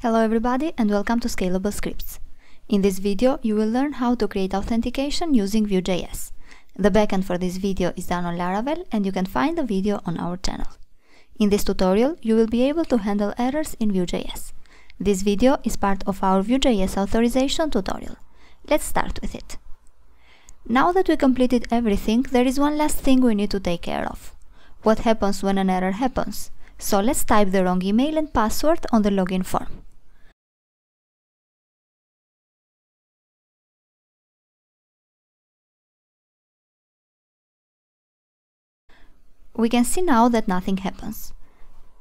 Hello everybody and welcome to Scalable Scripts. In this video you will learn how to create authentication using Vue.js. The backend for this video is done on Laravel and you can find the video on our channel. In this tutorial you will be able to handle errors in Vue.js. This video is part of our Vue.js authorization tutorial. Let's start with it. Now that we completed everything, there is one last thing we need to take care of. What happens when an error happens? So let's type the wrong email and password on the login form. We can see now that nothing happens,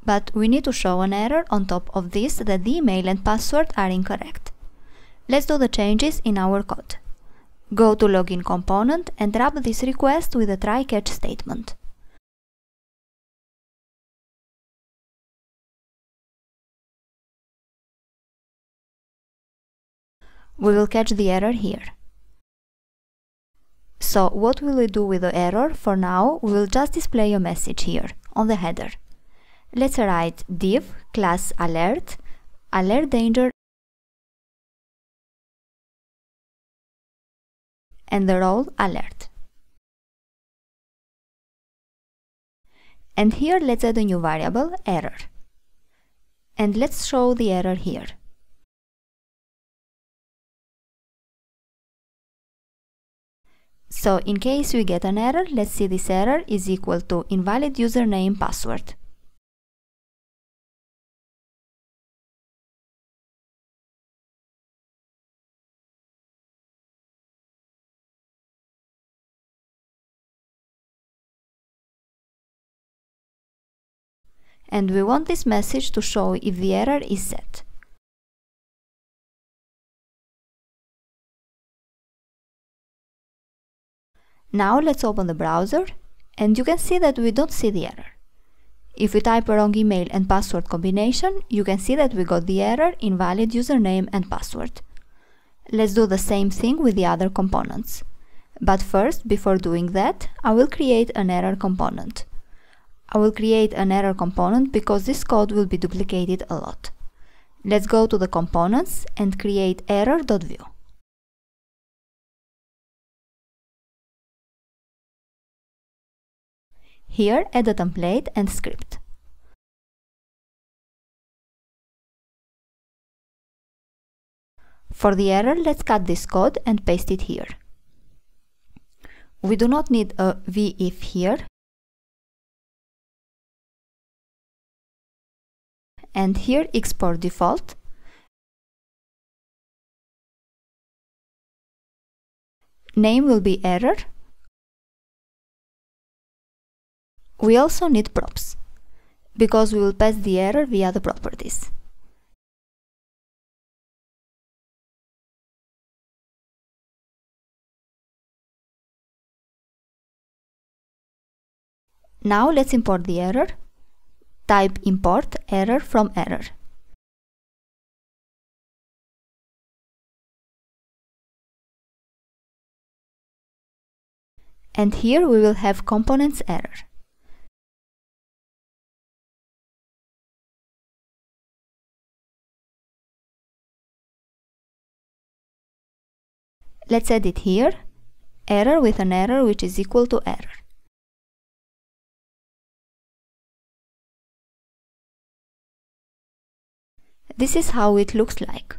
but we need to show an error on top of this that the email and password are incorrect. Let's do the changes in our code. Go to login component and wrap this request with a try-catch statement. We will catch the error here. So what will we do with the error? For now, we will just display a message here on the header. Let's write div class alert, alert danger, and the role alert. And here let's add a new variable, error. And let's show the error here. So in case we get an error, let's see this error is equal to invalid username password. And we want this message to show if the error is set. Now let's open the browser and you can see that we don't see the error. If we type a wrong email and password combination, you can see that we got the error invalid username and password. Let's do the same thing with the other components. But first, before doing that, I will create an error component. I will create an error component because this code will be duplicated a lot. Let's go to the components and create error.vue. Here, add a template and script. For the error, let's cut this code and paste it here. We do not need a v-if here. And here, export default. Name will be error. We also need props, because we will pass the error via the properties. Now let's import the error. Type import error from error. And here we will have components error. Let's add it here, error with an error which is equal to error. This is how it looks like.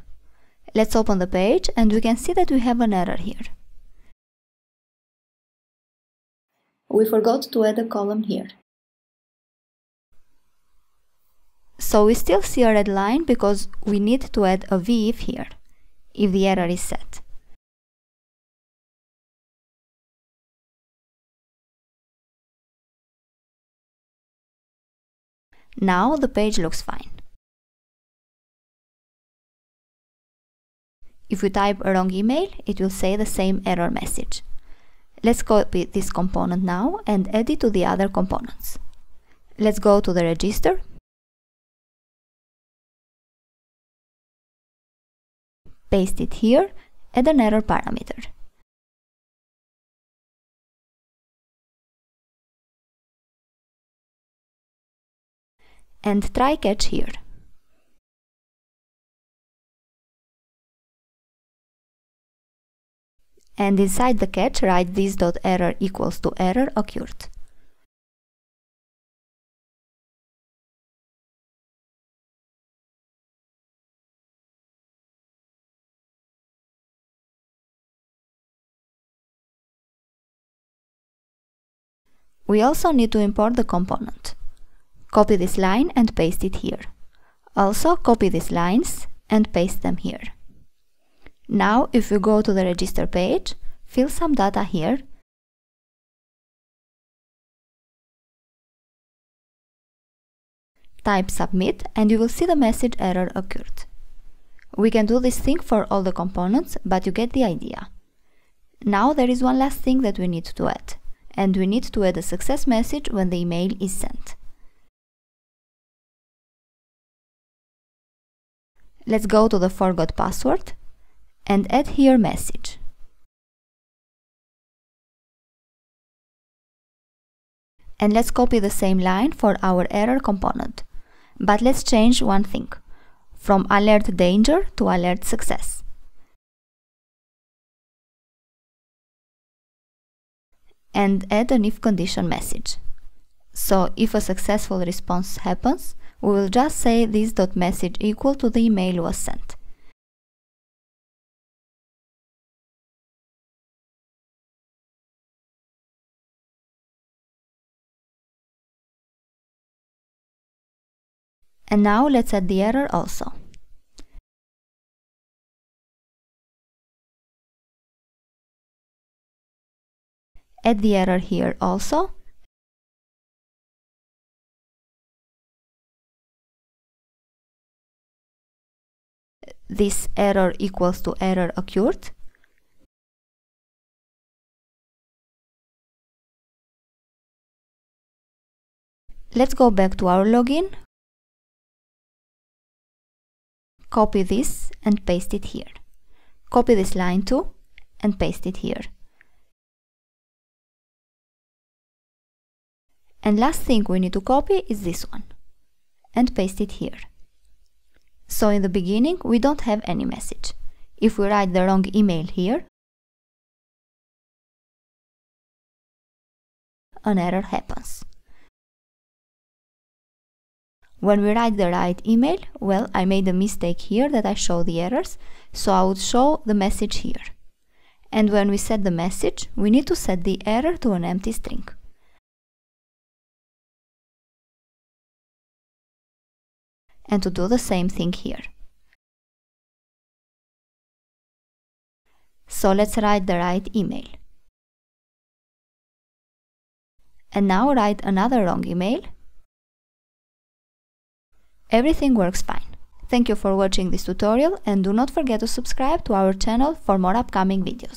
Let's open the page and we can see that we have an error here. We forgot to add a column here. So we still see a red line because we need to add a v-if here, if the error is set. Now the page looks fine. If we type a wrong email, it will say the same error message. Let's copy this component now and add it to the other components. Let's go to the register. Paste it here, add an error parameter. And try catch here. and inside the catch write this.error equals to error occurred. We also need to import the component. Copy this line and paste it here. Also copy these lines and paste them here. Now if you go to the register page, fill some data here . Type submit and you will see the message error occurred. We can do this thing for all the components, but you get the idea. Now there is one last thing that we need to add, and we need to add a success message when the email is sent. Let's go to the forgot password and add here message. And let's copy the same line for our error component. But let's change one thing, from alert danger to alert success. And add an if condition message. So if a successful response happens, we will just say this.message equal to the email was sent. And now let's add the error also. Add the error here also. This error equals to error occurred. Let's go back to our login. Copy this and paste it here. Copy this line too and paste it here. And last thing we need to copy is this one and paste it here. So in the beginning we don't have any message. If we write the wrong email here, an error happens. When we write the right email, well, I made a mistake here that I show the errors, so I would show the message here. And when we set the message, we need to set the error to an empty string. And to do the same thing here. So let's write the right email. And now write another wrong email. Everything works fine. Thank you for watching this tutorial and do not forget to subscribe to our channel for more upcoming videos.